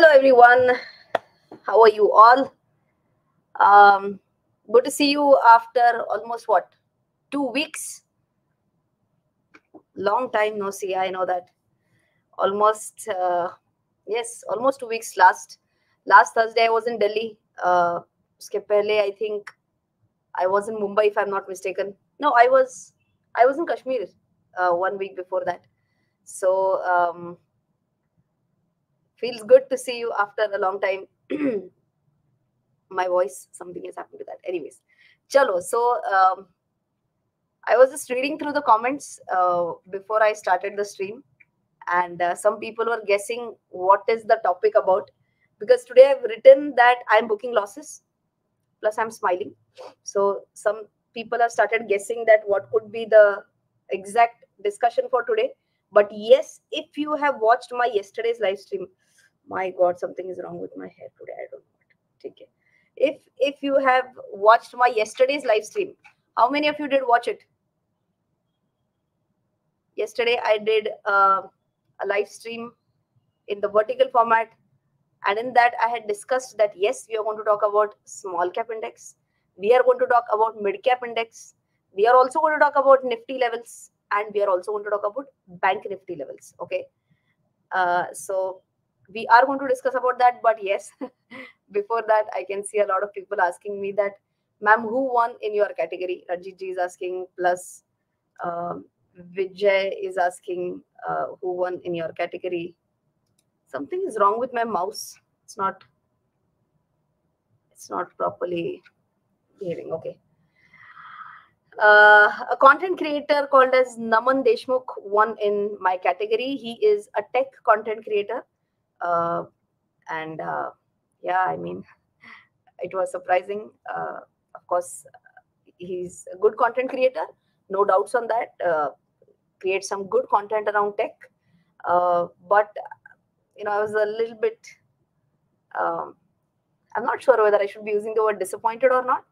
Hello everyone, how are you all? Good to see you after almost 2 weeks. Long time no see, I know that. Almost, yes, almost 2 weeks. Last Thursday I was in Delhi. I think I was in Mumbai if I'm not mistaken. No, I was in Kashmir 1 week before that. So feels good to see you after a long time. My voice, something has happened to that. Anyways, chalo. So I was just reading through the comments before I started the stream, and some people were guessing what is the topic about, because today I've written that I'm booking losses, plus I'm smiling. So some people have started guessing that what could be the exact discussion for today. But yes, if you have watched my yesterday's live stream, my God, something is wrong with my hair today. I don't know. Take it. If you have watched my yesterday's live stream, how many of you did watch it? Yesterday, I did a live stream in the vertical format. And in that, I had discussed that, yes, we are going to talk about small cap index. We are going to talk about mid cap index. We are also going to talk about Nifty levels. And we are also going to talk about Bank Nifty levels. Okay. So we are going to discuss about that. But yes, before that, I can see a lot of people asking me that, ma'am, who won in your category? Rajiji is asking, plus Vijay is asking who won in your category. Something is wrong with my mouse. It's not properly behaving. Okay. A content creator called as Naman Deshmukh won in my category. He is a tech content creator. Yeah, I mean, it was surprising. Of course, he's a good content creator. No doubts on that. Creates some good content around tech. But, you know, I was a little bit, I'm not sure whether I should be using the word disappointed or not.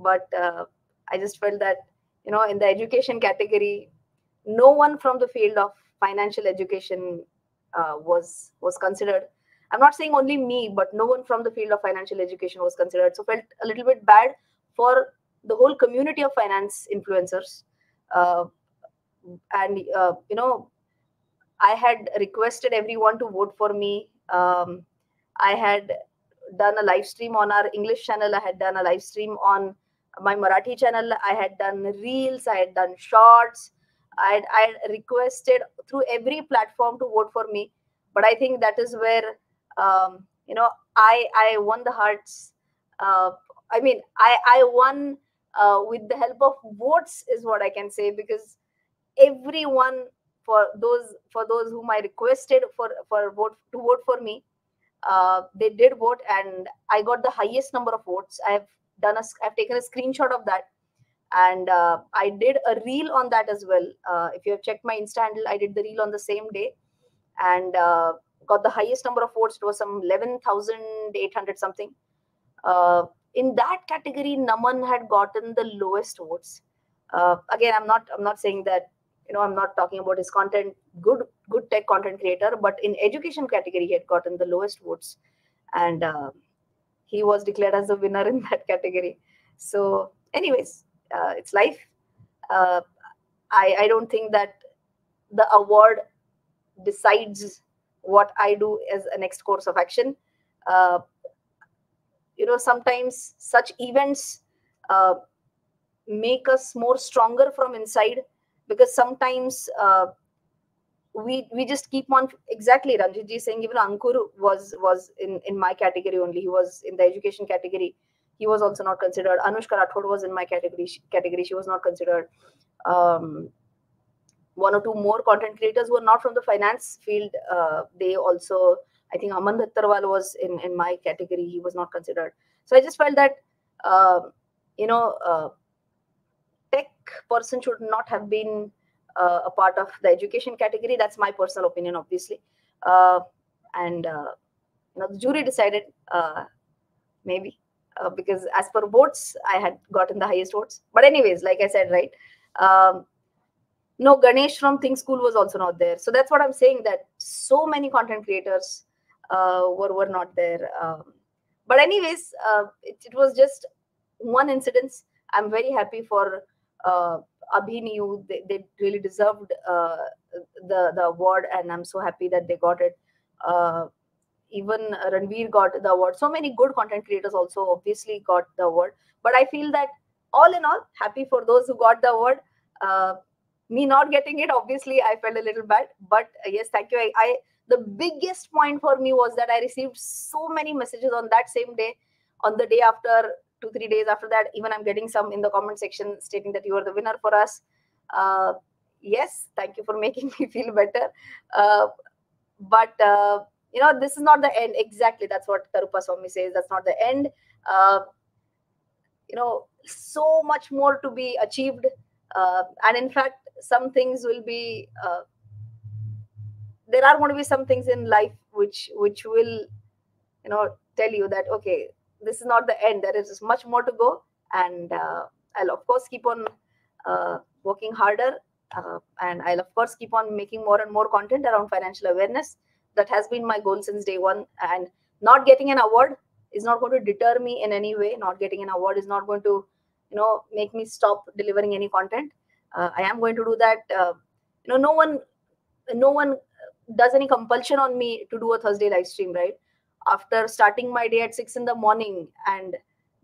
But I just felt that, you know, in the education category, no one from the field of financial education was considered. I'm not saying only me, but no one from the field of financial education was considered. So felt a little bit bad for the whole community of finance influencers. You know, I had requested everyone to vote for me. I had done a live stream on our English channel. I had done a live stream on my Marathi channel. I had done reels. I had done shorts. I requested through every platform to vote for me. But I think that is where, you know, I won the hearts. I mean, I won with the help of votes is what I can say, because everyone, for those whom I requested to vote for me, they did vote, and I got the highest number of votes. I've taken a screenshot of that, and I did a reel on that as well. If you have checked my Insta handle, I did the reel on the same day, and got the highest number of votes. It was some 11,800 something. In that category, Naman had gotten the lowest votes. Again, I'm not saying that, you know, I'm not talking about his content. Good tech content creator, but in education category, he had gotten the lowest votes, and he was declared as the winner in that category. So anyways, it's life. I don't think that the award decides what I do as a next course of action. You know, sometimes such events make us more stronger from inside, because sometimes we just keep on. Exactly, Ranjitji saying even Ankur was in my category only. He was in the education category. He was also not considered. Anushka Rathod was in my category. She was not considered. One or two more content creators who are not from the finance field. They also, I think Aman Dhattarwal was in my category. He was not considered. So I just felt that, you know, tech person should not have been a part of the education category. That's my personal opinion, obviously. You know, the jury decided, maybe, because as per votes, I had gotten the highest votes. But anyways, like I said, right? No, Ganesh from Think School was also not there. So that's what I'm saying, that so many content creators were not there. But anyways, it was just one incidence. I'm very happy for Abhinav. They really deserved the award, and I'm so happy that they got it. Even Ranveer got the award. So many good content creators also obviously got the award. But I feel that all in all, happy for those who got the award. Me not getting it, obviously, I felt a little bad. But yes, thank you. The biggest point for me was that I received so many messages on that same day, on the day after, 2-3 days after that. Even I'm getting some in the comment section stating that you are the winner for us. Yes, thank you for making me feel better. But you know, this is not the end. Exactly, that's what Karupa Swami says. That's not the end. You know, so much more to be achieved. And in fact, some things will be, there are going to be some things in life which will, you know, tell you that, okay, this is not the end. There is much more to go. And I'll, of course, keep on working harder. And I'll, of course, keep on making more and more content around financial awareness. That has been my goal since day one. And not getting an award is not going to deter me in any way. Not getting an award is not going to, you know, make me stop delivering any content. I am going to do that. You know, no one does any compulsion on me to do a Thursday live stream, right? After starting my day at 6 in the morning and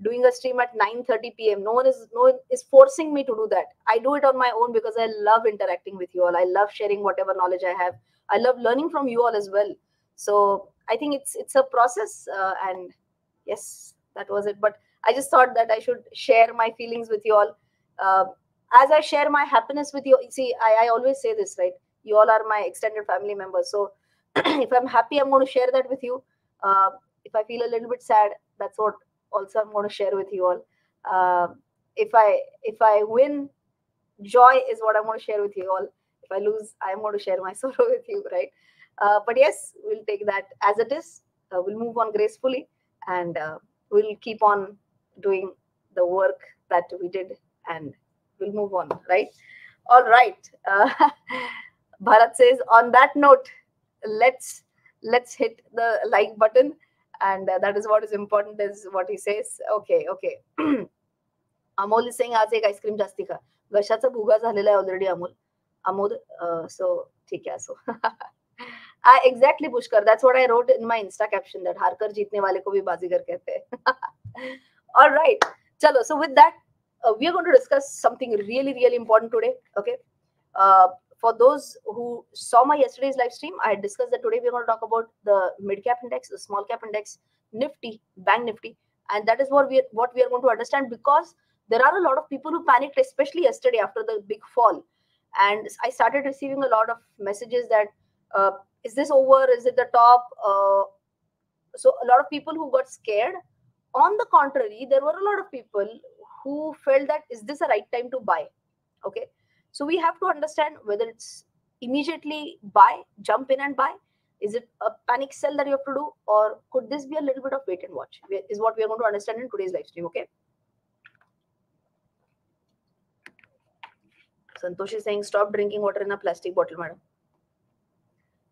doing a stream at 9:30 p.m., no one is forcing me to do that. I do it on my own because I love interacting with you all. I love sharing whatever knowledge I have. I love learning from you all as well. So I think it's a process. And yes, that was it. But I just thought that I should share my feelings with you all. As I share my happiness with you, see, I always say this, right? You all are my extended family members. So if I'm happy, I'm going to share that with you. If I feel a little bit sad, that's what also I'm going to share with you all. If I win, joy is what I'm going to share with you all. If I lose, I'm going to share my sorrow with you, right? But yes, we'll take that as it is. We'll move on gracefully, and we'll keep on doing the work that we did, and we'll move on, right? All right. Bharat says, on that note, let's hit the like button, and that is what is important, is what he says. Okay. Amol is saying, "Aaj ek ice cream jasti kha. Gashacha bhuga zalelai already Amol." Amod, so theek hai, so. Exactly, Pushkar. That's what I wrote in my Insta caption, that Harkar jeetne wale ko bhi bazigar kehte hai. All right. Chalo, so with that, we are going to discuss something really, really important today. Okay. For those who saw my yesterday's live stream, I had discussed that today we are going to talk about the mid-cap index, the small-cap index, Nifty, Bank Nifty. And that is what we are going to understand, because there are a lot of people who panicked, especially yesterday after the big fall. And I started receiving a lot of messages that, is this over? Is it the top? So a lot of people who got scared. On the contrary, there were a lot of people who felt that, is this a right time to buy? Okay. So we have to understand whether it's immediately buy, jump in and buy. Is it a panic sell that you have to do? Or could this be a little bit of wait and watch? Is what we are going to understand in today's live stream. Okay. Santoshi is saying, stop drinking water in a plastic bottle, madam.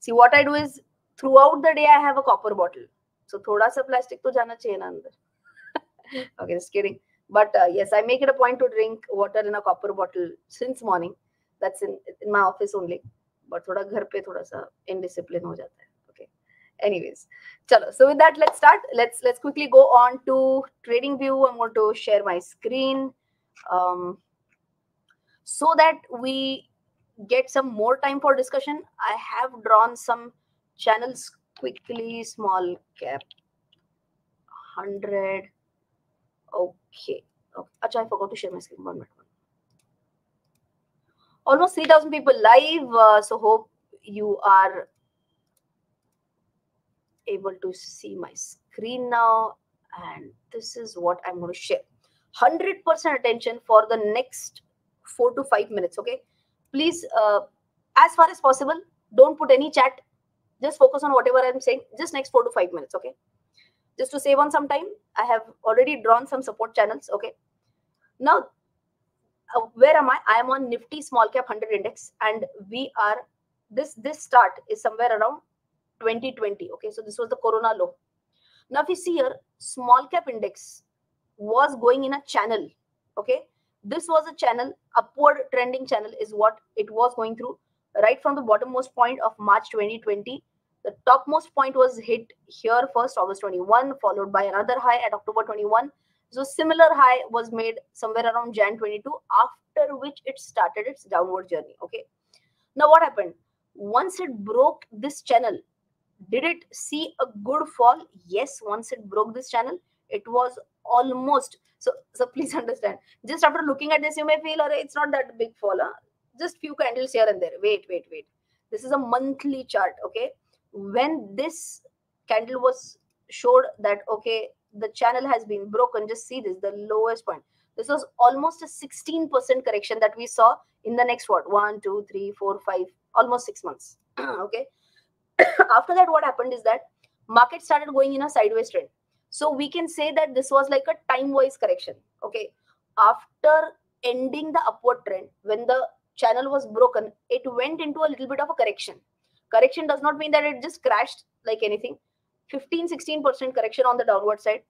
See, what I do is, throughout the day, I have a copper bottle. So, thoda sa plastic to jana chahiye na andar. Okay, just kidding. But yes, I make it a point to drink water in a copper bottle since morning. That's in my office only. But thoda ghar pe thoda sa indiscipline ho jata hai. Okay. Anyways, chalo. So, with that, let's start. Let's quickly go on to TradingView. I'm going to share my screen. So that we get some more time for discussion, I have drawn some channels quickly. Small cap 100. Okay. Achha, I forgot to share my screen. 1 minute. Almost 3,000 people live. So hope you are able to see my screen now. And this is what I'm going to share. 100% attention for the next 4 to 5 minutes, okay? Please, as far as possible, don't put any chat. Just focus on whatever I'm saying. Just next 4 to 5 minutes, okay? Just to save on some time, I have already drawn some support channels, okay? Now, where am I? I am on Nifty Small Cap 100 Index, and this start is somewhere around 2020. Okay, so this was the corona low. Now if you see here, small cap index was going in a channel. Okay, this was a channel, upward trending channel is what it was going through, right from the bottommost point of March 2020. The topmost point was hit here first, August 21, followed by another high at October 21. So similar high was made somewhere around Jan 22, after which it started its downward journey. Okay. Now what happened? Once it broke this channel, did it see a good fall? Yes, once it broke this channel, it was almost, so please understand, just after looking at this, you may feel, it's not that big fall, huh? Just few candles here and there. Wait. This is a monthly chart, okay? When this candle was showed that, okay, the channel has been broken, just see this, the lowest point. This was almost a 16% correction that we saw in the next, what, 1, 2, 3, 4, 5, almost 6 months, okay? After that, what happened is that market started going in a sideways trend. So we can say that this was like a time-wise correction, okay? After ending the upward trend, when the channel was broken, it went into a little bit of a correction. Correction does not mean that it just crashed like anything. 15-16% correction on the downward side.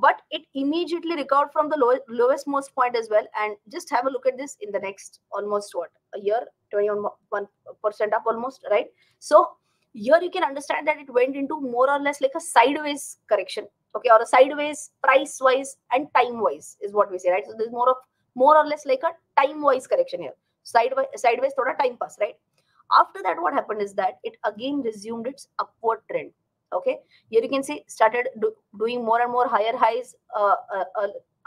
But it immediately recovered from the lowest most point as well. And just have a look at this in the next almost what? A year, 21% up almost, right? So here you can understand that it went into more or less like a sideways correction. Okay, or a sideways price-wise and time-wise is what we say, right? So there's more or less like a time-wise correction here. Sideways thoda time pass, right? After that, what happened is that it again resumed its upward trend. Okay, here you can see started doing more and more higher highs, a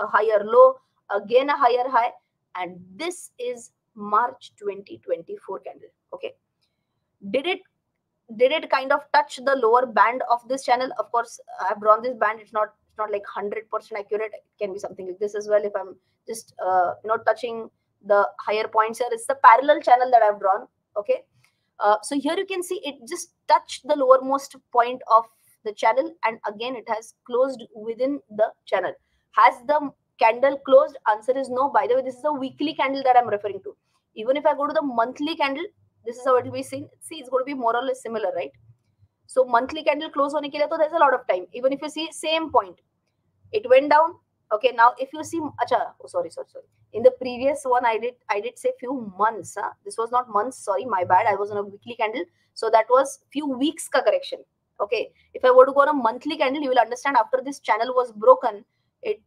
higher low, again a higher high, and this is March 2024 candle. Okay, did it kind of touch the lower band of this channel? Of course, I've drawn this band. It's not like 100% accurate. It can be something like this as well. If I'm just touching the higher points here, it's the parallel channel that I've drawn. Okay. So here you can see it just touched the lowermost point of the channel and again it has closed within the channel. Has the candle closed? Answer is no. By the way, this is a weekly candle that I'm referring to. Even if I go to the monthly candle, this is how it will be seen. See, it's going to be more or less similar, right? So monthly candle close hone ke liye to there's a lot of time. Even if you see same point, it went down. Okay, now if you see, sorry. In the previous one, I did say few months. Huh? This was not months. Sorry, my bad. I was on a weekly candle, so that was few weeks ka correction. Okay, if I were to go on a monthly candle, you will understand after this channel was broken, it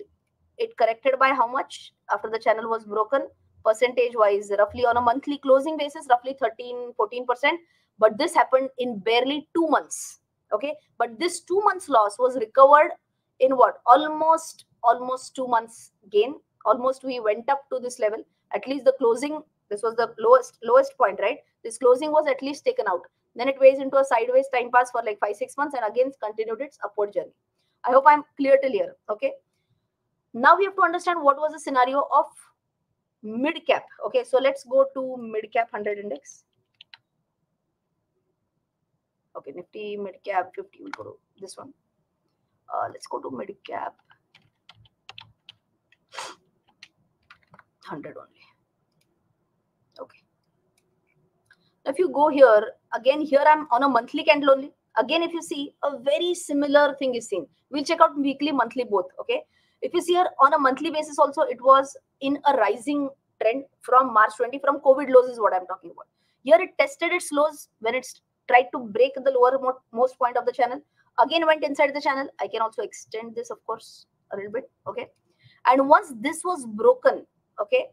corrected by how much after the channel was broken, percentage wise, roughly on a monthly closing basis, roughly 13-14%. But this happened in barely 2 months. Okay, but this 2 months loss was recovered in what almost 2 months gain. Almost we went up to this level. At least the closing, this was the lowest point, right? This closing was at least taken out. Then it weighs into a sideways time pass for like 5-6 months and again continued its upward journey. I hope I'm clear till here. Okay. Now we have to understand what was the scenario of mid cap. Okay, so let's go to mid cap 100 index. Okay, Nifty mid cap 50 will go to this one. Let's go to mid cap 100 only. Okay. Now if you go here, again here I'm on a monthly candle only. Again, if you see, a very similar thing is seen. We'll check out weekly, monthly both. Okay. If you see here on a monthly basis also, it was in a rising trend from March 20 from COVID lows is what I'm talking about. Here it tested its lows when it's tried to break the lowermost point of the channel. Again went inside the channel. I can also extend this, of course, a little bit. Okay. And once this was broken, okay,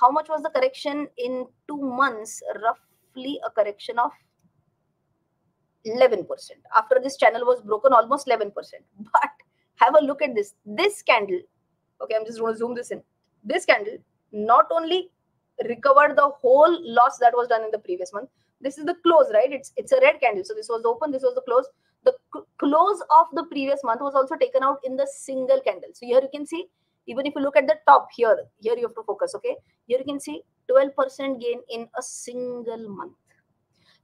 how much was the correction in 2 months? Roughly a correction of 11%. After this channel was broken, almost 11%. But have a look at this. This candle, okay, I'm just going to zoom this in. This candle not only recovered the whole loss that was done in the previous month. This is the close, right? It's a red candle. So this was the open, this was the close. The close of the previous month was also taken out in the single candle. So here you can see, even if you look at the top here, here you have to focus, okay? Here you can see 12% gain in a single month.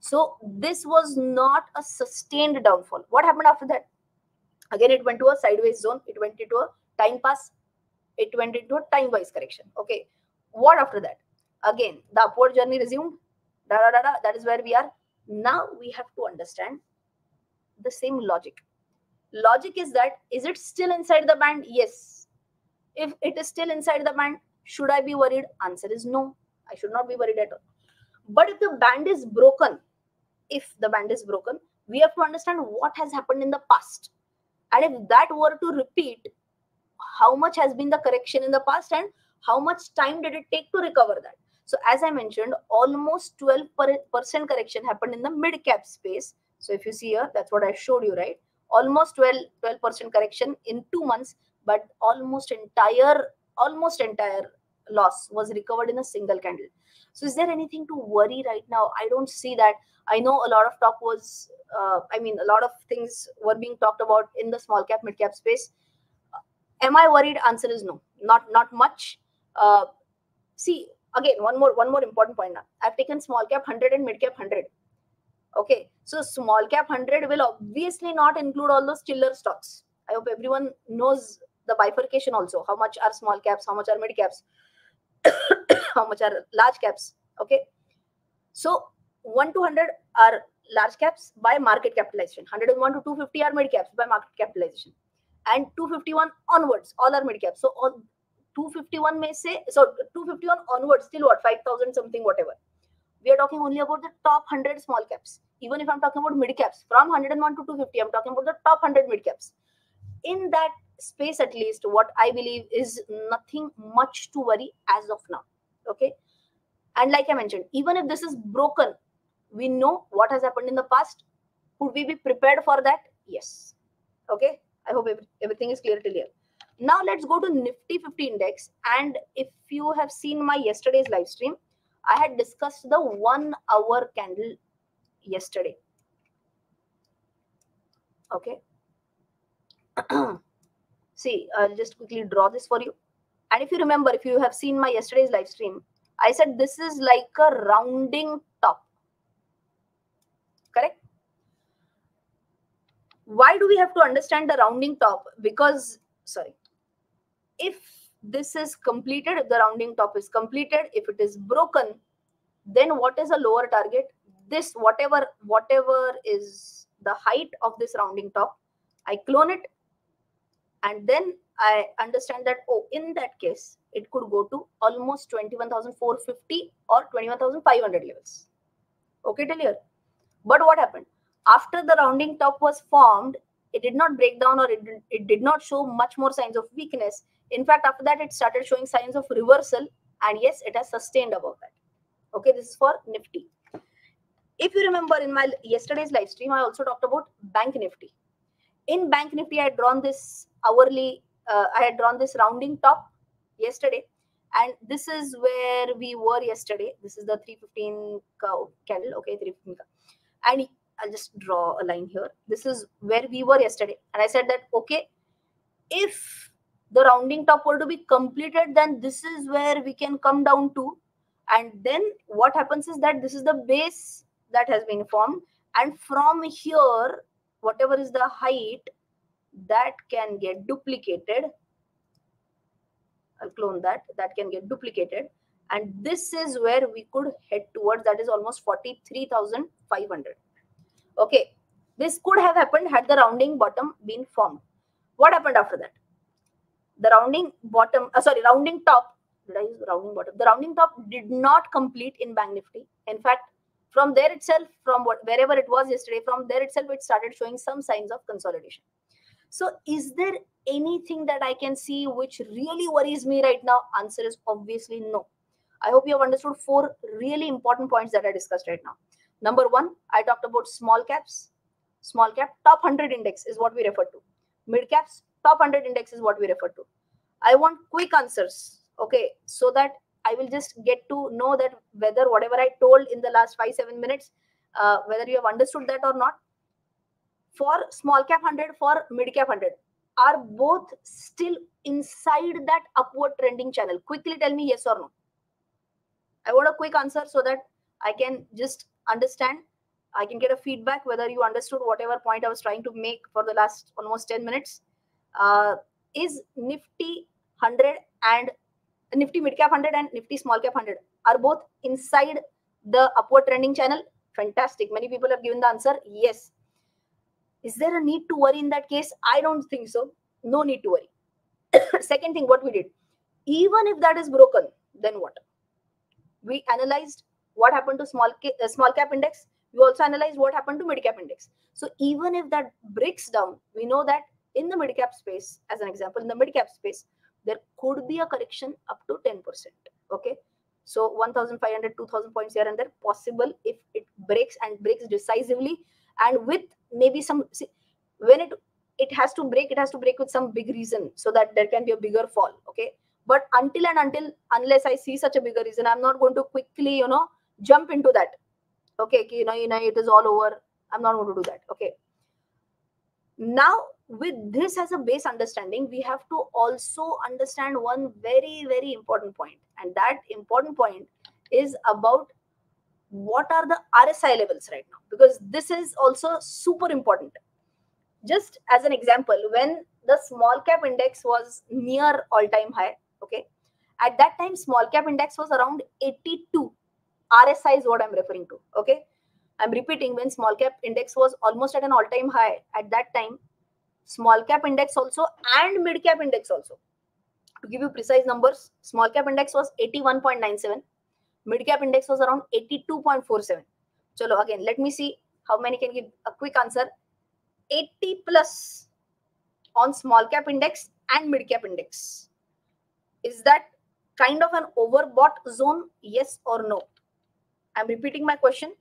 So this was not a sustained downfall. What happened after that? Again, it went to a sideways zone. It went into a time pass. It went into a time-wise correction, okay? What after that? Again, the upward journey resumed. That is where we are. Now we have to understand the same logic. Logic is that, is it still inside the band? Yes. If it is still inside the band, should I be worried? Answer is no. I should not be worried at all. But if the band is broken, we have to understand what has happened in the past. And if that were to repeat, how much has been the correction in the past and how much time did it take to recover that? So as I mentioned, almost 12% correction happened in the mid-cap space. So if you see here, that's what I showed you, right? Almost 12% correction in 2 months, but almost entire loss was recovered in a single candle. So is there anything to worry right now? I don't see that. I know a lot of talk was, a lot of things were being talked about in the small cap, mid cap space. Am I worried? Answer is no, not much. See, again, one more important point now. I've taken small cap 100 and mid cap 100. Okay, so small cap 100 will obviously not include all those chiller stocks. I hope everyone knows the bifurcation also. How much are small caps? How much are mid caps? How much are large caps? Okay, so 1 to 100 are large caps by market capitalization. 101 to 250 are mid caps by market capitalization. And 251 onwards, all are mid caps. So all 251 may say, so 251 onwards, still what, 5,000 something, whatever. We are talking only about the top 100 small caps. Even if I'm talking about mid caps, from 101 to 250, I'm talking about the top 100 mid caps. In that space, at least, what I believe is nothing much to worry as of now. Okay. And like I mentioned, even if this is broken, we know what has happened in the past. Could we be prepared for that? Yes. Okay. I hope everything is clear till here. Now let's go to Nifty 50 index. And if you have seen my yesterday's live stream, I had discussed the 1 hour candle yesterday. Okay. See, I'll just quickly draw this for you. And if you remember, if you have seen my yesterday's live stream, I said this is like a rounding top. Correct? Why do we have to understand the rounding top? Because, sorry, if this is completed, if the rounding top is completed, if it is broken, then what is a lower target? This, whatever is the height of this rounding top, I clone it, and then I understand that, oh, in that case, it could go to almost 21,450 or 21,500 levels. Okay, till here. But what happened? After the rounding top was formed, it did not break down, or it did not show much more signs of weakness. In fact, after that, it started showing signs of reversal. And yes, it has sustained above that. Okay, this is for Nifty. If you remember in my yesterday's live stream, I also talked about Bank Nifty. In Bank Nifty, I had drawn this rounding top yesterday. And this is where we were yesterday. This is the 315 candle. Okay, 315. And I'll just draw a line here. This is where we were yesterday. And I said that, okay, if the rounding top were to be completed, then this is where we can come down to. And then what happens is that this is the base that has been formed. And from here, whatever is the height, that can get duplicated. I'll clone that. That can get duplicated. And this is where we could head towards. That is almost 43,500. Okay. This could have happened had the rounding bottom been formed. What happened after that? The rounding top did not complete in Bank Nifty. In fact, from there itself, wherever it was yesterday, from there itself, it started showing some signs of consolidation. So is there anything that I can see which really worries me right now? Answer is obviously no. I hope you have understood 4 really important points that I discussed right now. Number 1, I talked about small caps. Small cap top 100 index is what we refer to. Mid caps top 100 index is what we refer to. I want quick answers, okay, so that I will just get to know that whether whatever I told in the last 5-7 minutes, whether you have understood that or not. For small cap 100, for mid cap 100, are both still inside that upward trending channel? Quickly tell me yes or no. I want a quick answer so that I can just understand, I can get a feedback whether you understood whatever point I was trying to make for the last almost 10 minutes. Is Nifty 100 and Nifty mid cap 100 and Nifty small cap 100 are both inside the upward trending channel? Fantastic. Many people have given the answer yes. Is there a need to worry in that case? I don't think so. No need to worry. Second thing, what we did, even if that is broken, then what? We analyzed what happened to small cap index. We also analyzed what happened to mid cap index. So even if that breaks down, we know that in the mid cap space, as an example, in the mid cap space, there could be a correction up to 10%. Okay. So 1,500, 2,000 points here and there, possible if it breaks and breaks decisively, and with maybe some, see, when it has to break, it has to break with some big reason so that there can be a bigger fall. Okay, but unless I see such a bigger reason, I'm not going to quickly, you know, jump into that. Okay, it is all over. I'm not going to do that. Okay. Now with this as a base understanding, we have to also understand one very, very important point. And that important point is about what are the RSI levels right now, because this is also super important. Just as an example, when the small cap index was near all-time high, okay, at that time, small cap index was around 82. RSI is what I'm referring to. Okay. I'm repeating, when small cap index was almost at an all-time high, at that time, small cap index also and mid cap index also. To give you precise numbers, small cap index was 81.97. Mid cap index was around 82.47. Chalo, again, let me see how many can give a quick answer. 80 plus on small cap index and mid cap index. Is that kind of an overbought zone? Yes or no? I'm repeating my question.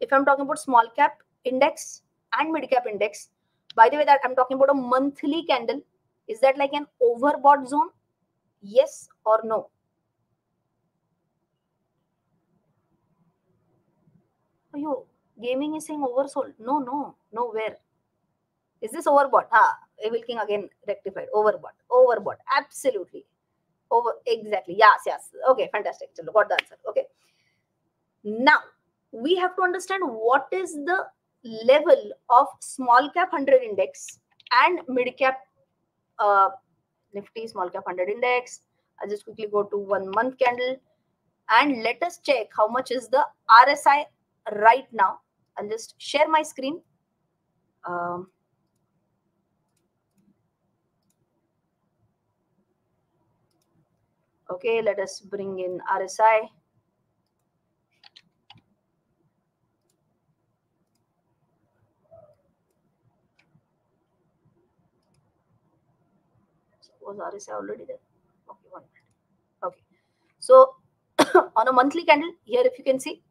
If I'm talking about small cap index and mid cap index, by the way, that I'm talking about a monthly candle, is that like an overbought zone? Yes or no? Are you gaming is saying oversold? No, no, nowhere. Is this overbought? Ah, Evil King again rectified. Overbought, overbought. Absolutely. Over, exactly. Yes, yes. Okay, fantastic. So got the answer. Okay. Now, we have to understand what is the level of small cap 100 index and mid cap Nifty small cap 100 index. I'll just quickly go to 1 month candle and let us check how much is the RSI right now. I'll just share my screen. Okay, let us bring in RSI. Was RSI already there? Okay, 1 minute. Okay, so on a monthly candle here, if you can see,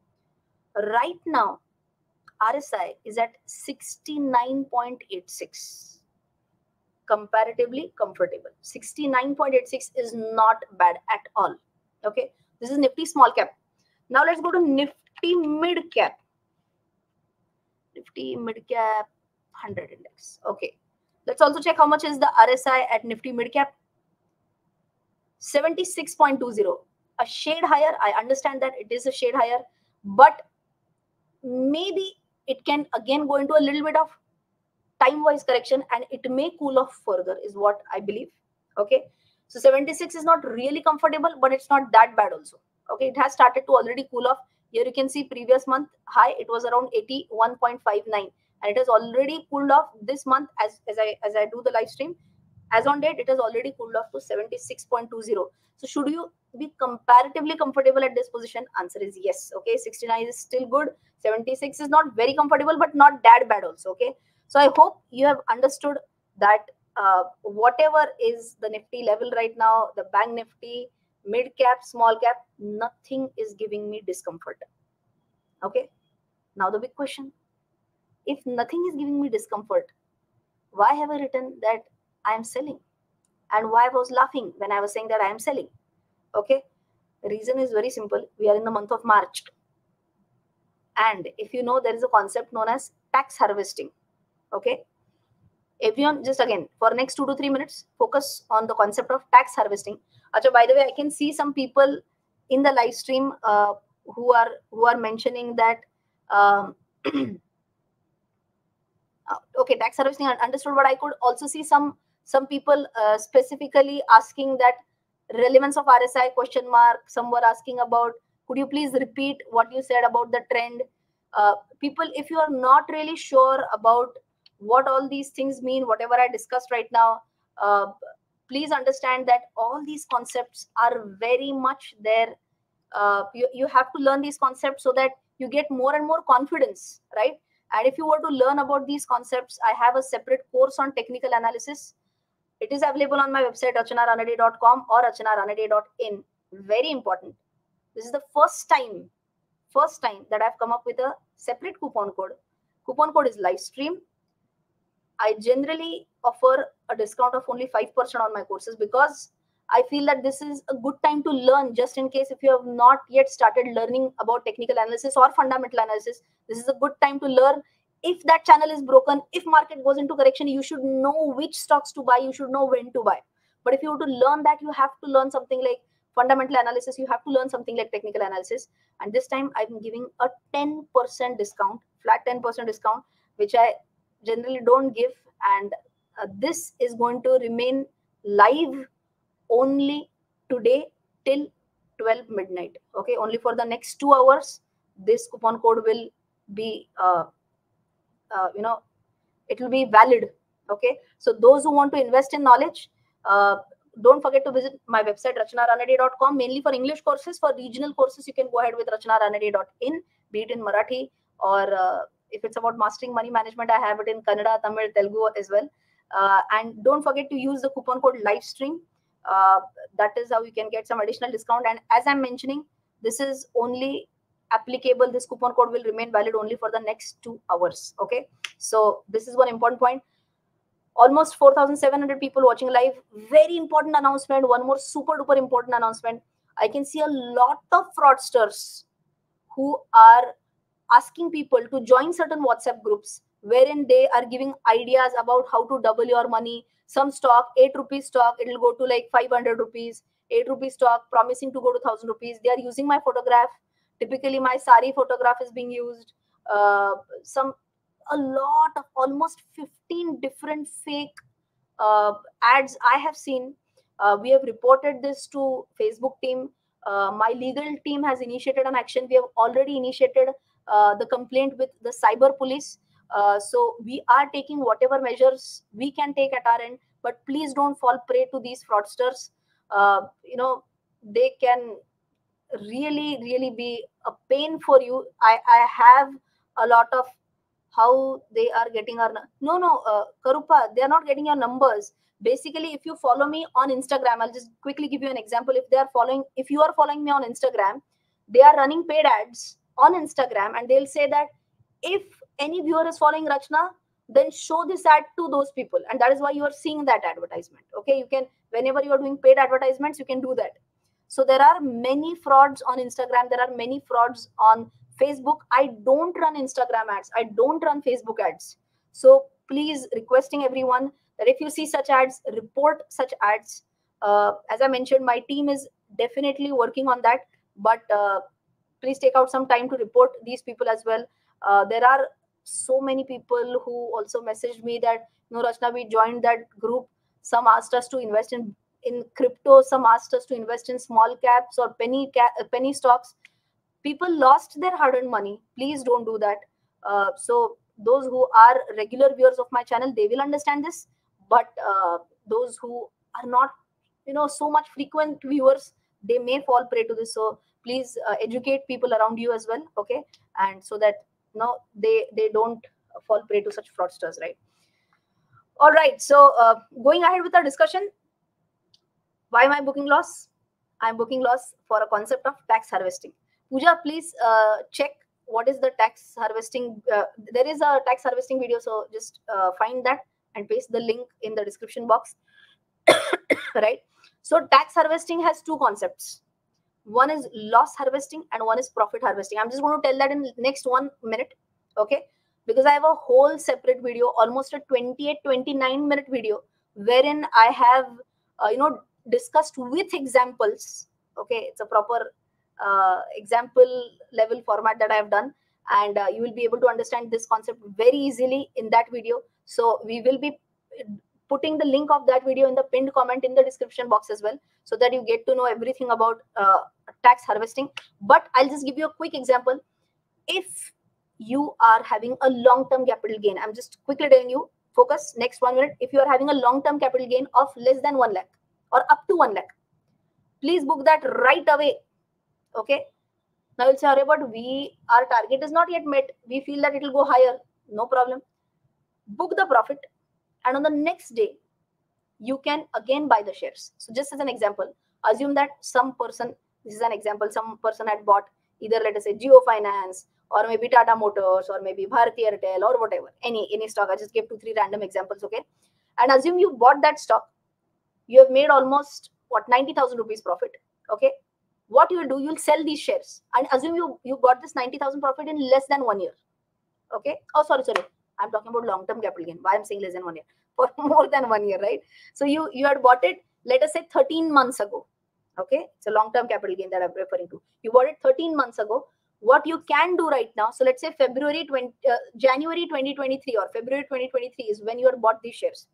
right now RSI is at 69.86. Comparatively comfortable. 69.86 is not bad at all. Okay, this is Nifty small cap. Now let's go to Nifty mid cap. Nifty mid cap 100 index. Okay. Let's also check how much is the RSI at Nifty mid cap. 76.20, a shade higher. I understand that it is a shade higher, but maybe it can again go into a little bit of time-wise correction and it may cool off further is what I believe. Okay. So 76 is not really comfortable, but it's not that bad also. Okay. It has started to already cool off. Here you can see previous month high, it was around 81.59. And it has already cooled off this month as I do the live stream. As on date, it has already cooled off to 76.20. So should you be comparatively comfortable at this position? Answer is yes. Okay, 69 is still good. 76 is not very comfortable, but not that bad also. Okay, so I hope you have understood that whatever is the Nifty level right now, the Bank Nifty, mid cap, small cap, nothing is giving me discomfort. Okay, now the big question. If nothing is giving me discomfort, why have I written that I am selling? And why I was laughing when I was saying that I am selling? Okay. The reason is very simple. We are in the month of March. And if you know, there is a concept known as tax harvesting. Okay. Everyone, just again, for next 2 to 3 minutes, focus on the concept of tax harvesting. Achha, by the way, I can see some people in the live stream who are mentioning that... okay, tax harvesting, understood, but I could also see some people specifically asking that relevance of RSI question mark. Some were asking about, could you please repeat what you said about the trend? people, if you are not really sure about what all these things mean, whatever I discussed right now, please understand that all these concepts are very much there. You have to learn these concepts so that you get more and more confidence, right? And if you were to learn about these concepts, I have a separate course on technical analysis. It is available on my website, rachanaranade.com or rachanaranade.in. Very important. This is the first time that I've come up with a separate coupon code. Coupon code is Livestream. I generally offer a discount of only 5% on my courses because I feel that this is a good time to learn, just in case if you have not yet started learning about technical analysis or fundamental analysis. This is a good time to learn. If that channel is broken, if market goes into correction, you should know which stocks to buy, you should know when to buy. But if you want to learn that, you have to learn something like fundamental analysis, you have to learn something like technical analysis. And this time I'm giving a 10% discount, flat 10% discount, which I generally don't give. And this is going to remain live only today till 12 midnight. Okay, only for the next 2 hours, this coupon code will be, it will be valid. Okay, so those who want to invest in knowledge, don't forget to visit my website, rachanaranade.com, mainly for English courses. For regional courses, you can go ahead with rachanaranade.in, be it in Marathi or if it's about mastering money management, I have it in Kannada, Tamil, Telugu as well. And don't forget to use the coupon code Livestream. That is how you can get some additional discount. And as I'm mentioning, this is only applicable. This coupon code will remain valid only for the next 2 hours. Okay. So this is one important point. Almost 4,700 people watching live. Very important announcement. One more super duper important announcement. I can see a lot of fraudsters who are asking people to join certain WhatsApp groups wherein they are giving ideas about how to double your money. Some stock, 8 rupees stock, it will go to like 500 rupees. 8 rupees stock, promising to go to 1,000 rupees. They are using my photograph. Typically, my sari photograph is being used. A lot of almost 15 different fake ads I have seen. We have reported this to Facebook team. My legal team has initiated an action. We have already initiated the complaint with the cyber police. So we are taking whatever measures we can take at our end, but please don't fall prey to these fraudsters. They can really, really be a pain for you. I have a lot of how they are getting our... Karupa, they are not getting your numbers. Basically, if you follow me on Instagram, I'll just quickly give you an example. If you are following me on Instagram, they are running paid ads on Instagram, and they'll say that if any viewer is following Rachana, then show this ad to those people. And that is why you are seeing that advertisement. Okay, you can, whenever you are doing paid advertisements, you can do that. So there are many frauds on Instagram. There are many frauds on Facebook. I don't run Instagram ads. I don't run Facebook ads. So please, requesting everyone that if you see such ads, report such ads. As I mentioned, my team is definitely working on that. But please take out some time to report these people as well. There are so many people who also messaged me that, Rachana, we joined that group. Some asked us to invest in crypto. Some asked us to invest in small caps or penny stocks. People lost their hard-earned money. Please don't do that. So those who are regular viewers of my channel, they will understand this. But those who are not, so much frequent viewers, they may fall prey to this. So please educate people around you as well. Okay. And so that they don't fall prey to such fraudsters, right? All right. So going ahead with our discussion, why am I booking loss? I'm booking loss for a concept of tax harvesting. Pooja, please check what is the tax harvesting. There is a tax harvesting video. So just find that and paste the link in the description box. Right? So tax harvesting has two concepts. One is loss harvesting and one is profit harvesting. I'm just going to tell that in the next 1 minute, okay? Because I have a whole separate video, almost a 28-29 minute video, wherein I have, discussed with examples, okay? It's a proper example level format that I have done. And you will be able to understand this concept very easily in that video. So we will be putting the link of that video in the pinned comment in the description box as well, so that you get to know everything about tax harvesting. But I'll just give you a quick example. If you are having a long-term capital gain. I'm just quickly telling you, focus next 1 minute. If you are having a long-term capital gain of less than 1 lakh or up to 1 lakh, please book that right away. Okay. Now you'll say, Arey, but our target is not yet met. We feel that it will go higher. No problem. Book the profit. And on the next day, you can again buy the shares. So just as an example, assume that some person, this is an example, some person had bought either, let us say, Geo Finance or maybe Tata Motors or maybe Bharatiya Retail or whatever, any stock. I just gave 2-3 random examples, okay? And assume you bought that stock. You have made almost, what, 90,000 rupees profit, okay? What you will do, you will sell these shares and assume you got this 90,000 profit in less than 1 year, okay? Oh, sorry. I'm talking about long-term capital gain. Why I'm saying less than 1 year? For more than 1 year, right? So you had bought it, let us say 13 months ago, okay? It's a long-term capital gain that I'm referring to. You bought it 13 months ago. What you can do right now, so let's say January 2023 or February 2023 is when you had bought these shares.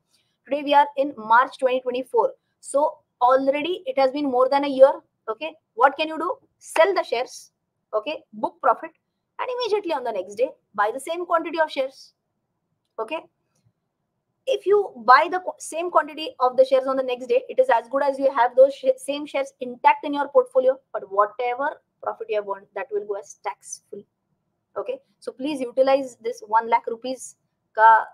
Today we are in March 2024. So already it has been more than a year, okay? What can you do? Sell the shares, okay? Book profit and immediately on the next day, buy the same quantity of shares, okay? If you buy the same quantity of the shares on the next day, it is as good as you have those same shares intact in your portfolio, but whatever profit you have earned, that will go as tax free. Okay, so please utilize this 1 lakh rupees ka,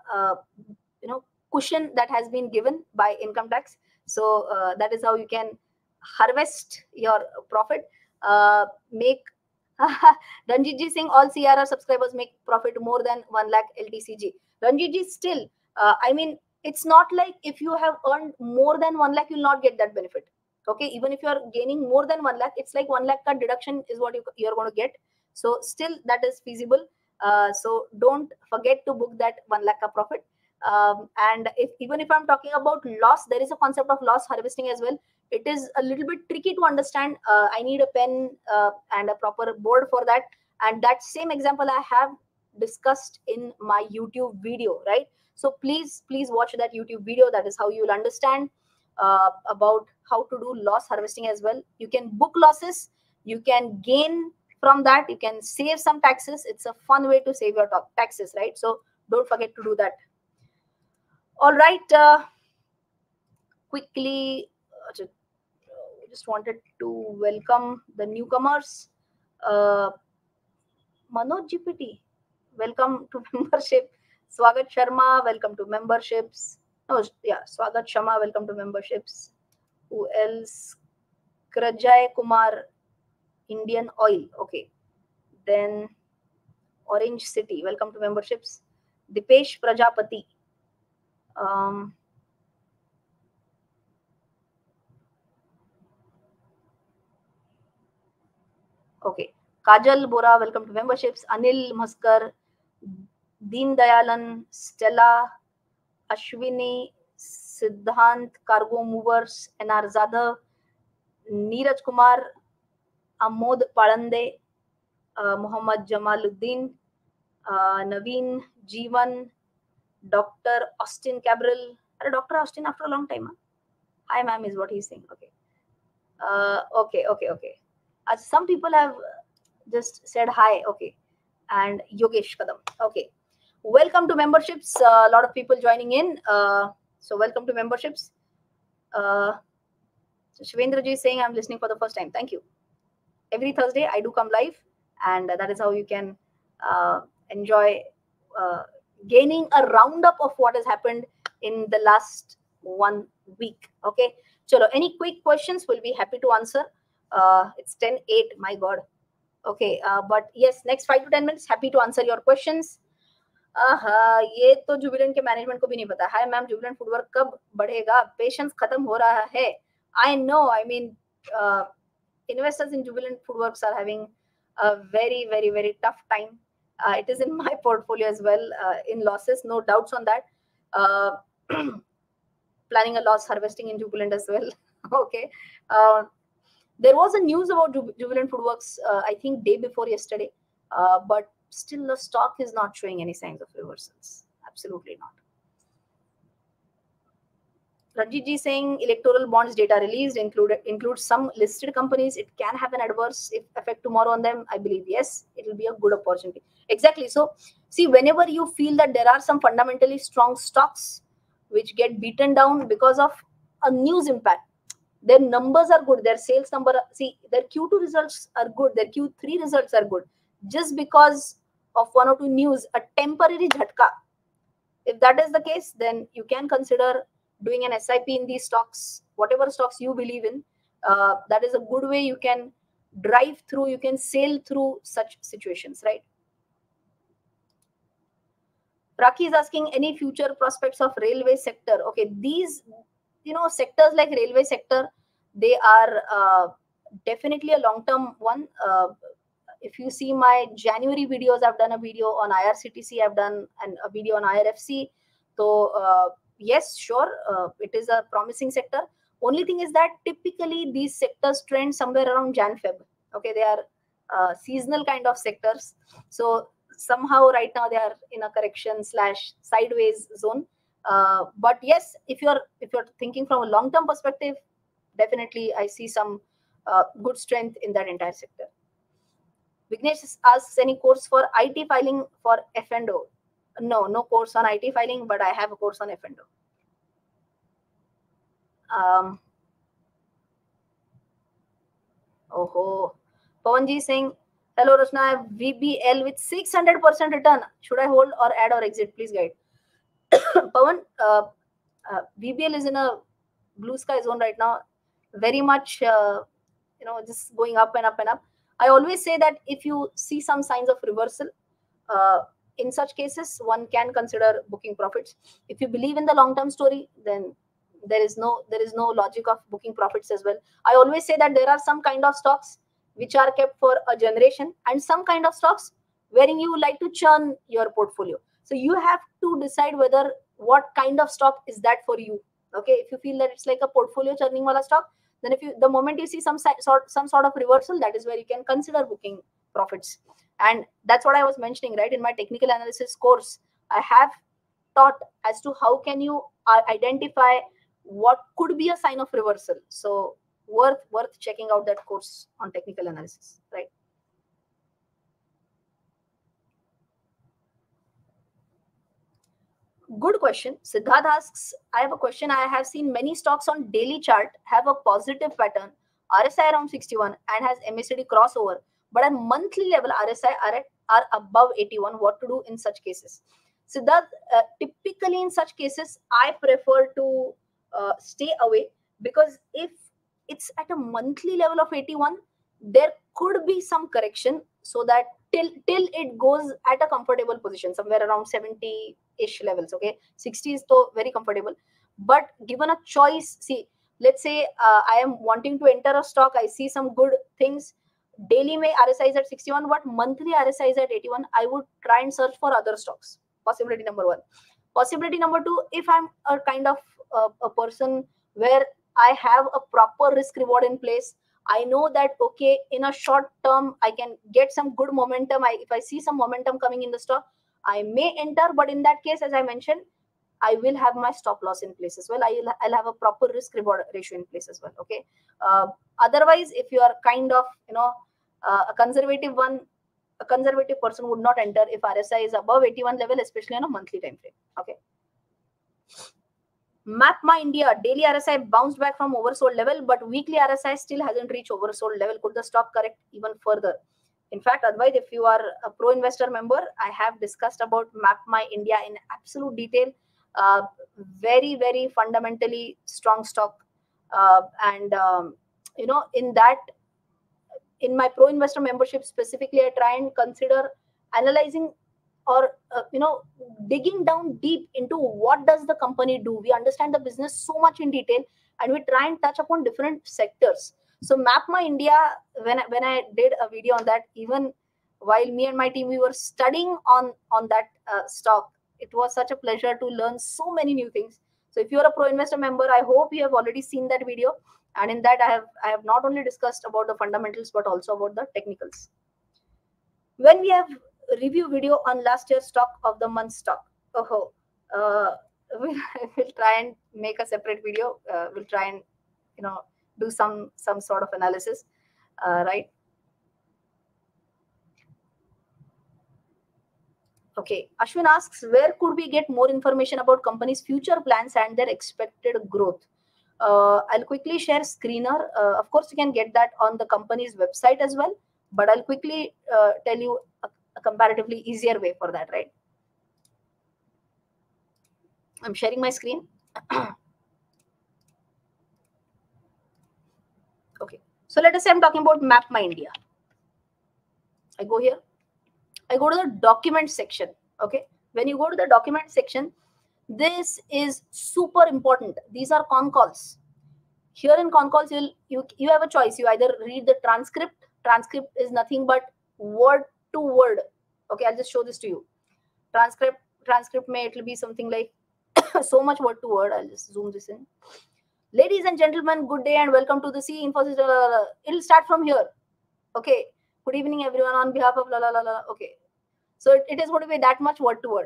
cushion that has been given by income tax. So that is how you can harvest your profit. Ranjit ji saying all CRR subscribers make profit more than 1 lakh LTCG. Ranjit ji still. I mean, it's not like if you have earned more than 1 lakh, you'll not get that benefit. Okay, even if you are gaining more than 1 lakh, it's like 1 lakh ka deduction is what you're going to get. So still that is feasible. So don't forget to book that 1 lakh ka profit. And even if I'm talking about loss, there is a concept of loss harvesting as well. It is a little bit tricky to understand. I need a pen and a proper board for that. And that same example I have discussed in my YouTube video, right? So please watch that YouTube video. That is how you'll understand about how to do loss harvesting as well. You can book losses. You can gain from that. You can save some taxes. It's a fun way to save your taxes, right? So don't forget to do that. All right. Quickly, just wanted to welcome the newcomers. Manoj GPT, welcome to membership. Swagat Sharma, welcome to memberships. Swagat Sharma, welcome to memberships. Who else? Krajay Kumar, Indian Oil. Okay. Then Orange City, welcome to memberships. Dipesh Prajapati. Okay. Kajal Bora, welcome to memberships. Anil Maskar. Deen Dayalan, Stella, Ashwini, Siddhant, Cargo Movers, NR Zadhav, Neeraj Kumar, Amod Palande, Muhammad Jamaluddin, Naveen Jeevan, Dr. Austin Cabral. Dr. Austin after a long time. Huh? Hi, ma'am, is what he's saying. Okay. Okay. As some people have just said hi. Okay. And Yogesh Kadam. Okay. Welcome to memberships. A lot of people joining in. So welcome to memberships. Shivendra ji is saying, I'm listening for the first time. Thank you. Every Thursday, I do come live. And that is how you can enjoy gaining a roundup of what has happened in the last 1 week. Okay. Chalo, any quick questions, we'll be happy to answer. It's 10:08. My God. Okay. But yes, next 5 to 10 minutes, happy to answer your questions. ये तो जुबिलेंट के management को भी नहीं पता. Hi ma'am, Jubilant foodwork कब बढ़ेगा? Patience खत्म हो रहा है. I know. I mean investors in Jubilant FoodWorks are having a very very very tough time. It is in my portfolio as well in losses, no doubts on that. Planning a loss harvesting in Jubilant as well. Okay, there was a news about Jubilant FoodWorks I think day before yesterday, but still the stock is not showing any signs of reversals. Absolutely not. Rajiji saying electoral bonds data released includes some listed companies. It can have an adverse effect tomorrow on them. I believe yes, it will be a good opportunity. Exactly. So see, whenever you feel that there are some fundamentally strong stocks which get beaten down because of a news impact, their numbers are good, their sales number, see, their Q2 results are good, their Q3 results are good. Just because of one or two news, a temporary jhatka, if that is the case, then you can consider doing an SIP in these stocks, whatever stocks you believe in. That is a good way you can drive through, you can sail through such situations, right? Raki is asking, any future prospects of railway sector? Okay, these, you know, sectors like railway sector, they are definitely a long-term one. If you see my January videos, I've done a video on IRCTC, I've done a video on IRFC. So yes, sure, it is a promising sector. Only thing is that typically these sectors trend somewhere around Jan-Feb. Okay, they are seasonal kind of sectors. So somehow right now they are in a correction slash sideways zone. But yes, if you're thinking from a long-term perspective, definitely I see some good strength in that entire sector. Vignesh asks, any course for IT filing for F&O? No, no course on IT filing, but I have a course on F&O. Pawanji saying, hello Rachana, I have VBL with 600% return. Should I hold or add or exit? Please guide. Pawan, VBL is in a blue sky zone right now. Very much, you know, just going up and up and up. I always say that if you see some signs of reversal, in such cases, one can consider booking profits. If you believe in the long-term story, then there is no logic of booking profits as well. I always say that there are some kind of stocks which are kept for a generation and some kind of stocks wherein you like to churn your portfolio. So you have to decide whether what kind of stock is that for you. Okay, if you feel that it's like a portfolio churning wala stock, then the moment you see some sort of reversal, that is where you can consider booking profits. And that's what I was mentioning, right? In my technical analysis course, I have taught as to how can you identify what could be a sign of reversal. So worth checking out that course on technical analysis, right? Good question. Siddharth asks, I have a question. I have seen many stocks on daily chart have a positive pattern, RSI around 61 and has MACD crossover, but at monthly level RSI are above 81. What to do in such cases? Siddharth, typically in such cases, I prefer to stay away, because if it's at a monthly level of 81, there could be some correction, so that till it goes at a comfortable position, somewhere around 70-ish levels. Okay, 60 is so very comfortable. But given a choice, see, let's say I am wanting to enter a stock, I see some good things. Daily may RSI is at 61, but monthly RSI is at 81. I would try and search for other stocks. Possibility number one. Possibility number two, if I'm a kind of a person where I have a proper risk reward in place, I know that, okay, in a short term, I can get some good momentum. If I see some momentum coming in the stock, I may enter. But in that case, as I mentioned, I will have my stop loss in place as well. I'll have a proper risk reward ratio in place as well. Okay. Otherwise, if you are kind of, you know, a conservative person would not enter if RSI is above 81 level, especially on a monthly time frame. Okay. MapmyIndia, daily RSI bounced back from oversold level, but weekly RSI still hasn't reached oversold level. Could the stock correct even further? In fact, otherwise, if you are a Pro Investor member, I have discussed about MapmyIndia in absolute detail. Very, very fundamentally strong stock. You know, in my Pro Investor membership specifically, I try and consider analyzing or, you know, digging down deep into what does the company do. We understand the business so much in detail, and we try and touch upon different sectors. So MapmyIndia, when I did a video on that, even while me and my team, we were studying on that stock, it was such a pleasure to learn so many new things. So if you're a Pro Investor member, I hope you have already seen that video. And in that, I have not only discussed about the fundamentals, but also about the technicals. When we have review video on last year's stock of the month stock. We'll try and make a separate video. We'll try and, you know, do some sort of analysis, right? Okay, Ashwin asks, where could we get more information about companies' future plans and their expected growth? I'll quickly share screener. Of course, you can get that on the company's website as well, but I'll quickly tell you a comparatively easier way for that, right? I'm sharing my screen. Okay, so let us say I'm talking about MapmyIndia. I go here. I go to the document section. Okay, when you go to the document section, this is super important. These are con calls. Here in con calls, you have a choice. You either read the transcript. Transcript is nothing but word to word. Okay, I'll just show this to you. Transcript may it will be something like so much word to word. I'll just zoom this in. Ladies and gentlemen, good day and welcome to the CE Infosys. It'll start from here. Okay. Good evening, everyone. On behalf of la la la la. Okay. So it is going to be that much word to word.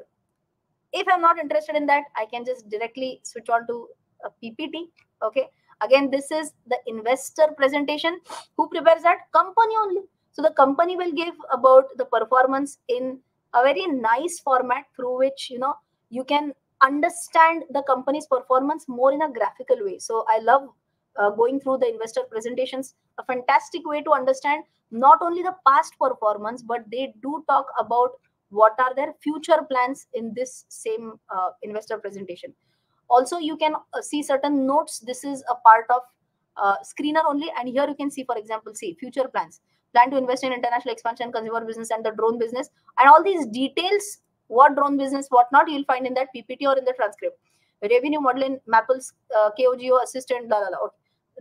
If I'm not interested in that, I can just directly switch on to a PPT. Okay. Again, this is the investor presentation. Who prepares that? Company only. So the company will give about the performance in a very nice format through which, you know, you can understand the company's performance more in a graphical way. So I love going through the investor presentations. A fantastic way to understand not only the past performance, but they do talk about what are their future plans in this same investor presentation. Also, you can see certain notes. This is a part of screener only. And here you can see, for example, see future plans. Plan to invest in international expansion, consumer business, and the drone business. And all these details, what drone business, what not, you'll find in that PPT or in the transcript. Revenue modeling, Maple's KOGO assistant, blah, blah, blah.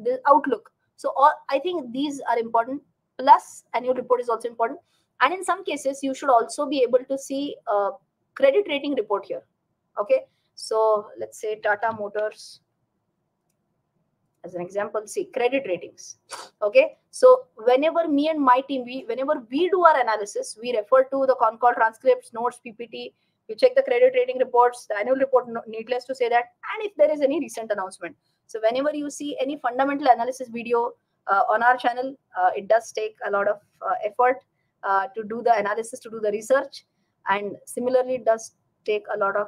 The outlook. So all, I think these are important. Plus, annual report is also important. And in some cases, you should also be able to see a credit rating report here. Okay. So let's say Tata Motors, as an example, see credit ratings. Okay. So whenever me and my team, whenever we do our analysis, we refer to the con call transcripts, notes, PPT. We check the credit rating reports, the annual report, needless to say that. And if there is any recent announcement. So whenever you see any fundamental analysis video on our channel, it does take a lot of effort to do the analysis, to do the research, and similarly it does take a lot of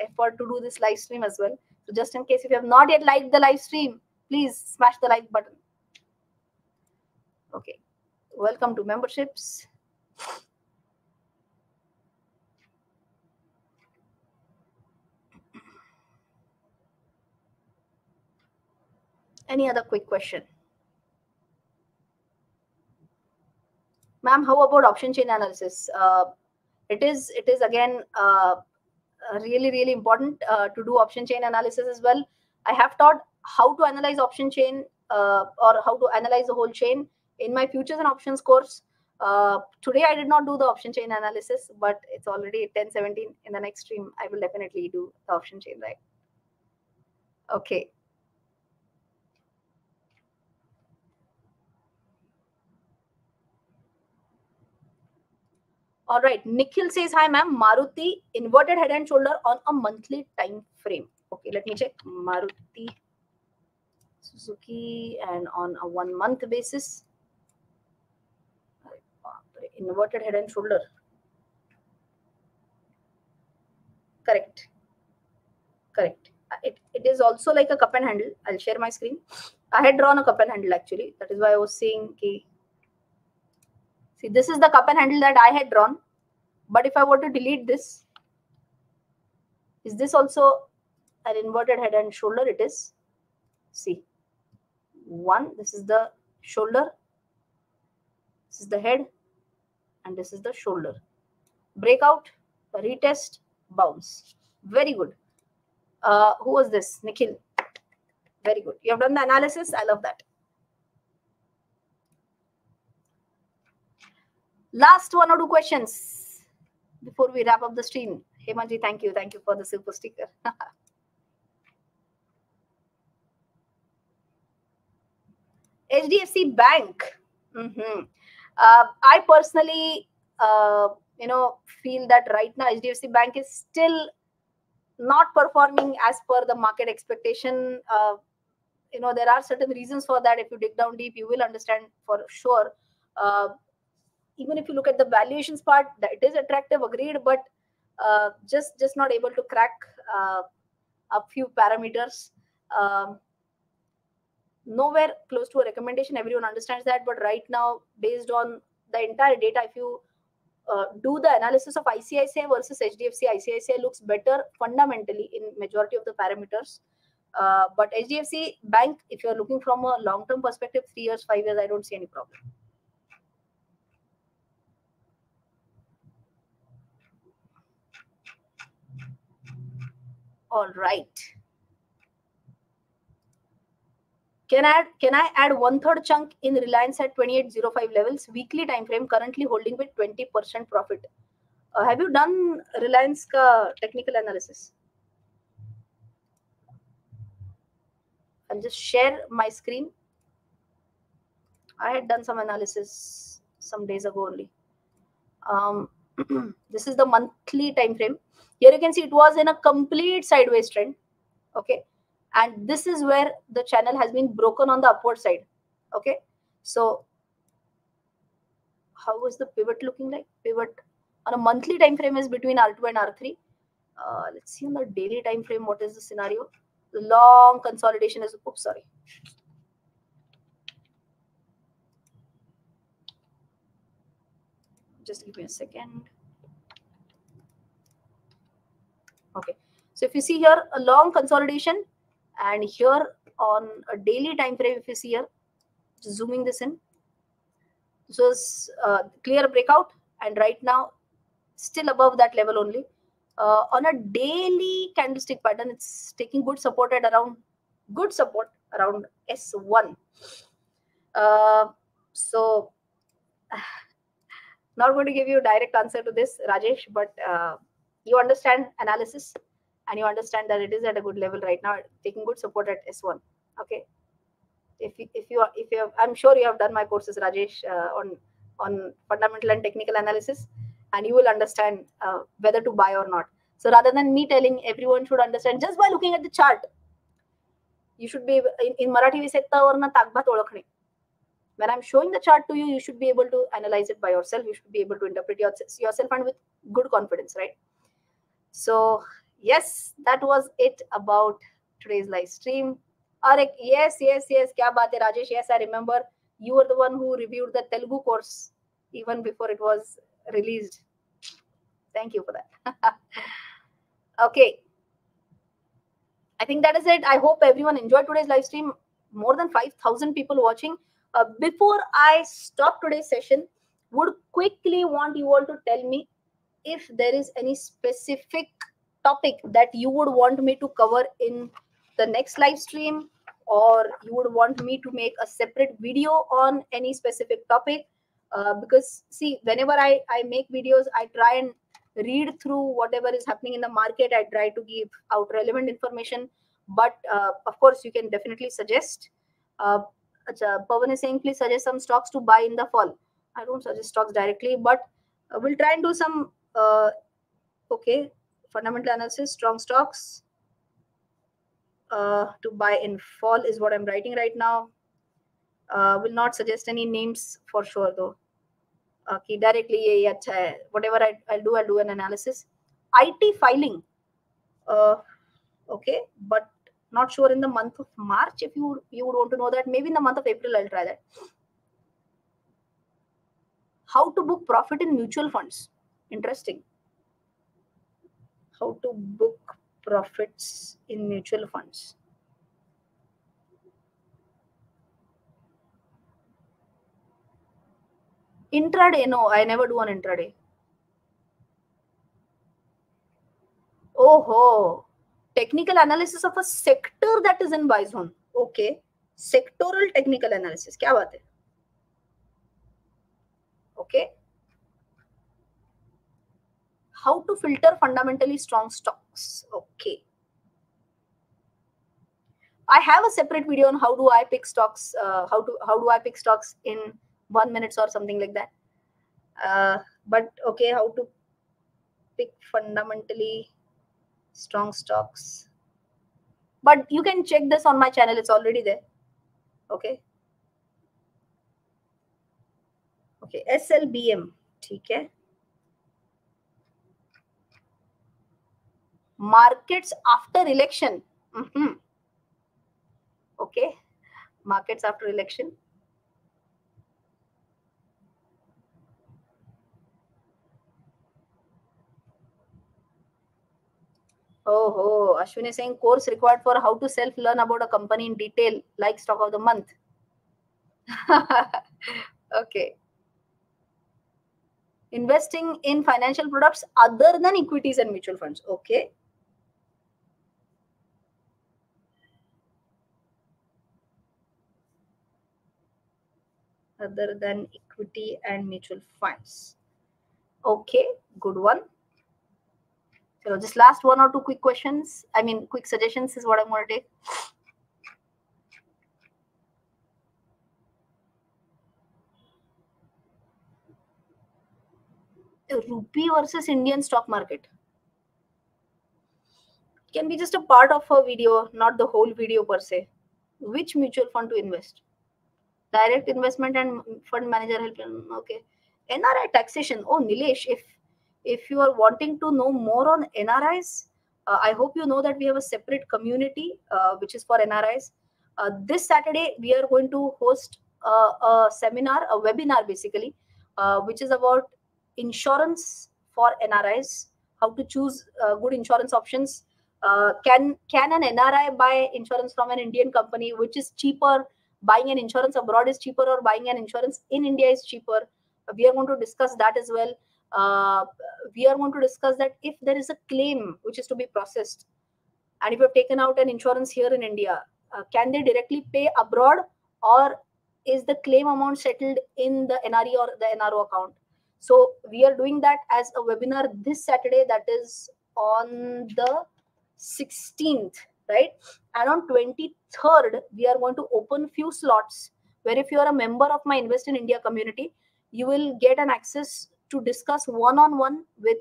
effort to do this live stream as well. So just in case if you have not yet liked the live stream, please smash the like button. Okay, welcome to memberships. Any other quick question? Ma'am, how about option chain analysis? It is again really important to do option chain analysis as well. I have taught how to analyze option chain or how to analyze the whole chain in my futures and options course. Today I did not do the option chain analysis, but it's already 10:17. In the next stream, I will definitely do the option chain, right? Okay. All right, Nikhil says, hi, ma'am. Maruti inverted head and shoulder on a monthly time frame. Okay, let me check. Maruti Suzuki and on a 1 month basis. Inverted head and shoulder. Correct. Correct. It is also like a cup and handle. I'll share my screen. I had drawn a cup and handle actually. That is why I was saying, okay. See, this is the cup and handle that I had drawn. But if I were to delete this, is this also an inverted head and shoulder? It is. See, one, this is the shoulder, this is the head, and this is the shoulder. Breakout, retest, bounce. Very good. Who was this? Nikhil. Very good. You have done the analysis. I love that. Last one or two questions before we wrap up the stream. Hemanji, thank you. Thank you for the super sticker. HDFC Bank. I personally, feel that right now HDFC Bank is still not performing as per the market expectation. There are certain reasons for that. If you dig down deep, you will understand for sure. even if you look at the valuations part, it is attractive, agreed, but just not able to crack a few parameters. Nowhere close to a recommendation. Everyone understands that. But right now, based on the entire data, if you do the analysis of ICICI versus HDFC, ICICI looks better fundamentally in majority of the parameters. But HDFC Bank, if you're looking from a long-term perspective, 3 years, 5 years, I don't see any problem. All right. Can I add one-third chunk in Reliance at 2805 levels, weekly time frame, currently holding with 20% profit. Have you done Reliance ka technical analysis? I'll just share my screen. I had done some analysis some days ago only. This is the monthly time frame. Here you can see it was in a complete sideways trend. Okay. And this is where the channel has been broken on the upward side. Okay. So how is the pivot looking like? Pivot on a monthly time frame is between R2 and R3. Let's see on the daily time frame, what is the scenario? The long consolidation is, oops, sorry. Just give me a second. Okay. So if you see here, a long consolidation. And here on a daily time frame, if you see here, just zooming this in, so it's clear breakout, and right now still above that level only. On a daily candlestick pattern, it's taking good support at around S1. So not going to give you a direct answer to this, Rajesh, but you understand analysis. And you understand that it is at a good level right now, taking good support at S1. Okay, if you have, I'm sure you have done my courses, Rajesh, on fundamental and technical analysis, and you will understand whether to buy or not. So rather than me telling, everyone should understand just by looking at the chart. You should be in Marathi we say tavarna takbhat olakhne. When I'm showing the chart to you, you should be able to analyze it by yourself. You should be able to interpret yourself and with good confidence, right? So. Yes, that was it about today's live stream. Arek, yes, yes, yes. Kya baat hai, Rajesh? Yes, I remember you were the one who reviewed the Telugu course even before it was released. Thank you for that. Okay. I think that is it. I hope everyone enjoyed today's live stream. More than 5,000 people watching. Before I stop today's session, would quickly want you all to tell me if there is any specific topic that you would want me to cover in the next live stream, or you would want me to make a separate video on any specific topic, because see, whenever I make videos, I try and read through whatever is happening in the market. I try to give out relevant information, but of course you can definitely suggest. Pawan is saying please suggest some stocks to buy in the fall. I don't suggest stocks directly, but we'll try and do some okay. Fundamental analysis, strong stocks to buy in fall is what I'm writing right now. Will not suggest any names for sure though. Okay, directly whatever I'll do an analysis. IT filing, okay, but not sure in the month of March. If you would want to know that, maybe in the month of April I'll try that. How to book profit in mutual funds? Interesting. How to book profits in mutual funds. Intraday, no, I never do on intraday. Oh ho, technical analysis of a sector that is in buy zone. Okay, sectoral technical analysis. Kya baat hai? Okay. How to filter fundamentally strong stocks. Okay. I have a separate video on how do I pick stocks, how do I pick stocks in 1 minute or something like that. But okay, how to pick fundamentally strong stocks. But you can check this on my channel. It's already there. Okay. Okay SLBM ठीक है. Markets after election okay markets after election Oh, Ashwin is saying course required for how to self-learn about a company in detail, like stock of the month. Okay. Investing in financial products other than equities and mutual funds. Okay. Other than equity and mutual funds. Okay, good one. So just last one or two quick questions. I mean, quick suggestions is what I'm going to take. Rupee versus Indian stock market. Can be just a part of a video, not the whole video per se. Which mutual fund to invest? Direct investment and fund manager help. Okay. NRI taxation. Oh, Nilesh, if you are wanting to know more on NRIs, I hope you know that we have a separate community which is for NRIs. This Saturday, we are going to host a seminar, a webinar basically, which is about insurance for NRIs, how to choose good insurance options. Can an NRI buy insurance from an Indian company, which is cheaper? Buying an insurance abroad is cheaper or buying an insurance in India is cheaper? We are going to discuss that as well. We are going to discuss that if there is a claim which is to be processed and if you have taken out an insurance here in India, can they directly pay abroad or is the claim amount settled in the NRE or the NRO account? So we are doing that as a webinar this Saturday, that is on the 16th, right? And on 23rd, we are going to open few slots where if you are a member of my Invest in India community, you will get an access to discuss one-on-one with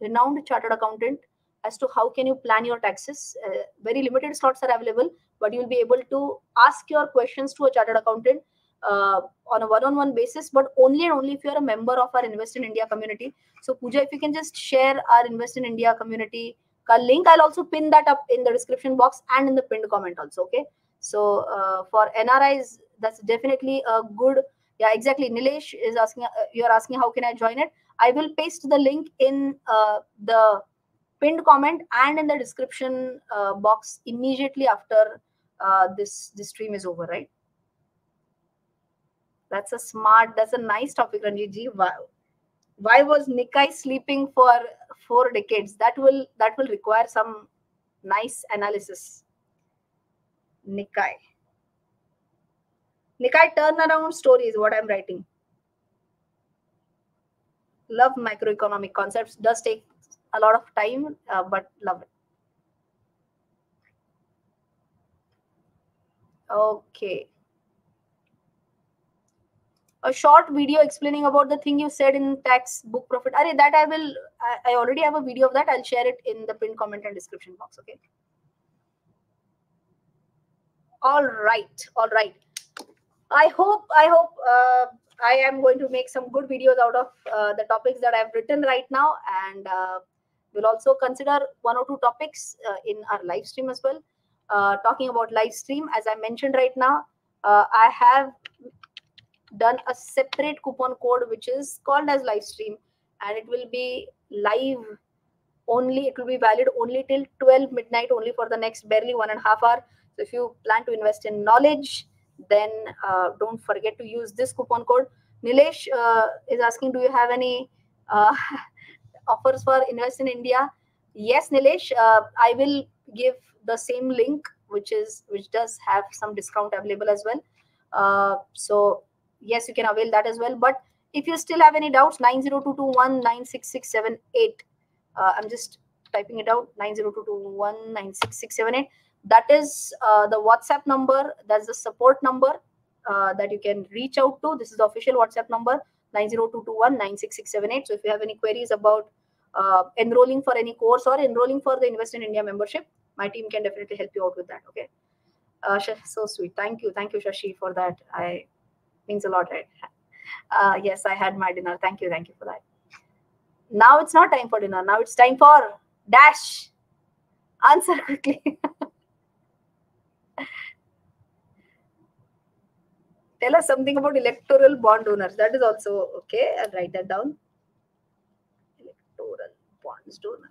renowned chartered accountant as to how can you plan your taxes. Very limited slots are available, but you will be able to ask your questions to a chartered accountant on a one-on-one basis, but only and only if you are a member of our Invest in India community. So Pooja, if you can just share our Invest in India community link, I'll also pin that up in the description box and in the pinned comment also, okay? So for NRIs, that's definitely a good... Yeah, exactly. Nilesh is asking, you're asking how can I join it? I will paste the link in the pinned comment and in the description box immediately after this stream is over, right? That's a smart, that's a nice topic, Ranjiji. Wow. Why was Nikkei sleeping for 4 decades? That will require some nice analysis. Nikkei. Nikkei turnaround story is what I'm writing. Love microeconomic concepts. Does take a lot of time, but love it. Okay. A short video explaining about the thing you said in tax book profit. Arey, that I already have a video of that. I'll share it in the pinned comment and description box. Okay. All right. All right. I hope I am going to make some good videos out of the topics that I've written right now, and we'll also consider one or two topics in our live stream as well. Talking about live stream, as I mentioned right now, I have done a separate coupon code which is called as live stream, and it will be live only. It will be valid only till 12 midnight, only for the next barely 1.5 hours. So if you plan to invest in knowledge, then don't forget to use this coupon code. Nilesh is asking, do you have any offers for Invest in India? Yes, Nilesh, I will give the same link, which does have some discount available as well. So yes, you can avail that as well. But if you still have any doubts, 902219667 8. I'm just typing it out. 902219667 8. That is the WhatsApp number. That's the support number that you can reach out to. This is the official WhatsApp number, 90221966678. So if you have any queries about enrolling for any course or enrolling for the Invest in India membership, my team can definitely help you out with that. Okay. So sweet. Thank you. Thank you, Shashi, for that. Means a lot, right? Yes, I had my dinner. Thank you. Thank you for that. Now it's not time for dinner. Now it's time for dash. Answer quickly. Tell us something about electoral bond donors. That is also okay. I'll write that down. Electoral bonds donor.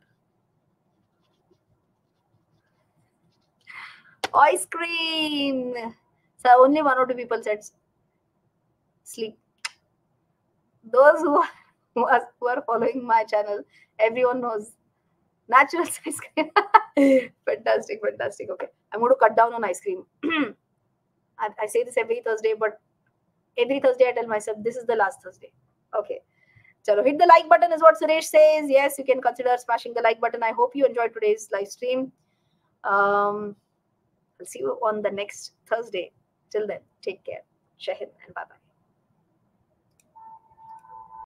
Ice cream. So only one or two people said sleep. Those who are following my channel, everyone knows natural ice cream. Fantastic, fantastic. Okay, I'm going to cut down on ice cream. I say this every Thursday, but every Thursday I tell myself this is the last Thursday. Okay. Chalo, hit the like button is what Suresh says. Yes, you can consider smashing the like button. I hope you enjoyed today's live stream. I'll see you on the next Thursday. Till then, take care. Shahid and bye-bye.